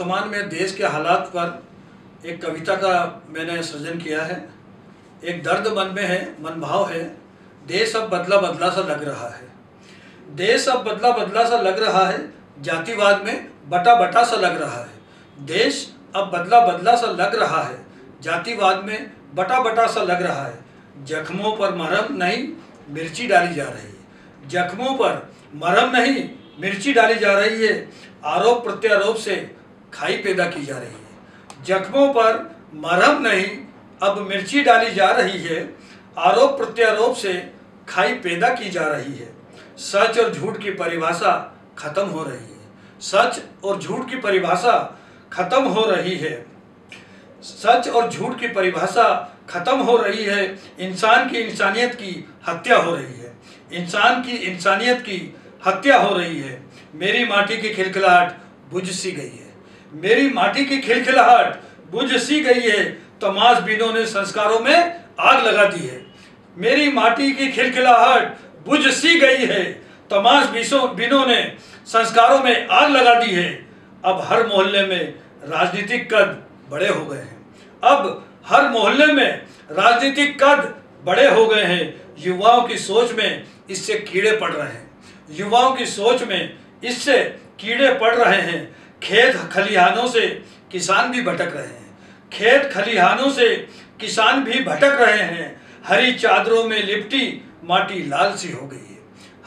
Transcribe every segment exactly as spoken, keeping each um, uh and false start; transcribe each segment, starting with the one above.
वर्तमान में देश के हालात पर एक कविता का मैंने सृजन किया है। एक दर्द मन में है, मनभाव है, देश अब बदला बदला सा लग रहा है। देश अब बदला बदला सा लग रहा है, जातिवाद में बटा बटा सा लग रहा है। देश अब बदला बदला सा लग रहा है, जातिवाद में बटा बटा सा लग रहा है। जख्मों पर मरहम नहीं, मिर्ची डाली जा रही है। जख्मों पर मरहम नहीं, मिर्ची डाली जा रही है। आरोप प्रत्यारोप से खाई पैदा की जा रही है। जख्मों पर मरहम नहीं, अब मिर्ची डाली जा रही है। आरोप प्रत्यारोप से खाई पैदा की जा रही है। सच और झूठ की परिभाषा खत्म हो रही है। सच और झूठ की परिभाषा खत्म हो रही है। सच और झूठ की परिभाषा खत्म हो रही है। इंसान की इंसानियत की हत्या हो रही है। इंसान की इंसानियत की हत्या हो रही है। मेरी माटी की खिलखिलाहट बुझ सी गई है। मेरी माटी की खिलखिलाहट बुझ सी गई है। तमाश बीनों ने संस्कारों में आग लगा दी है। मेरी माटी की खिलखिलाहट बुझ सी गई है। तमाश बीनों ने संस्कारों में आग लगा दी है। अब हर मोहल्ले में राजनीतिक कद बड़े हो गए हैं। अब हर मोहल्ले में राजनीतिक कद बड़े हो गए हैं। युवाओं की सोच में इससे कीड़े पड़ रहे हैं। युवाओं की सोच में इससे कीड़े पड़ रहे हैं। खेत खलिहानों से किसान भी भटक रहे हैं। खेत खलिहानों से किसान भी भटक रहे हैं। हरी चादरों में लिपटी माटी लाल सी हो गई है।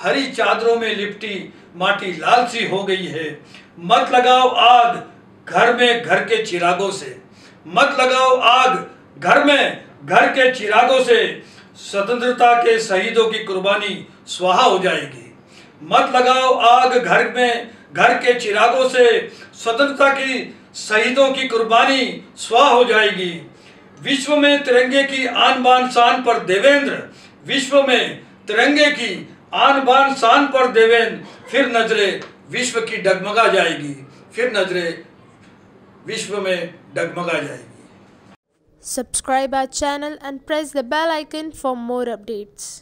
हरी चादरों में लिपटी माटी लाल सी हो गई है। मत लगाओ आग घर में घर के चिरागों से। मत लगाओ आग घर में घर के चिरागों से। स्वतंत्रता के शहीदों की कुर्बानी स्वाहा हो जाएगी। मत लगाओ आग घर में घर के चिरागों से। स्वतंत्रता की शहीदों की कुर्बानी स्वाहा हो जाएगी। विश्व में तिरंगे की आन बान शान पर देवेंद्र, विश्व में तिरंगे की आन बान शान पर देवेंद्र, फिर नजरे विश्व की डगमगा जाएगी। फिर नजरे विश्व में डगमगा जाएगी। Subscribe our channel and press the bell icon for more updates.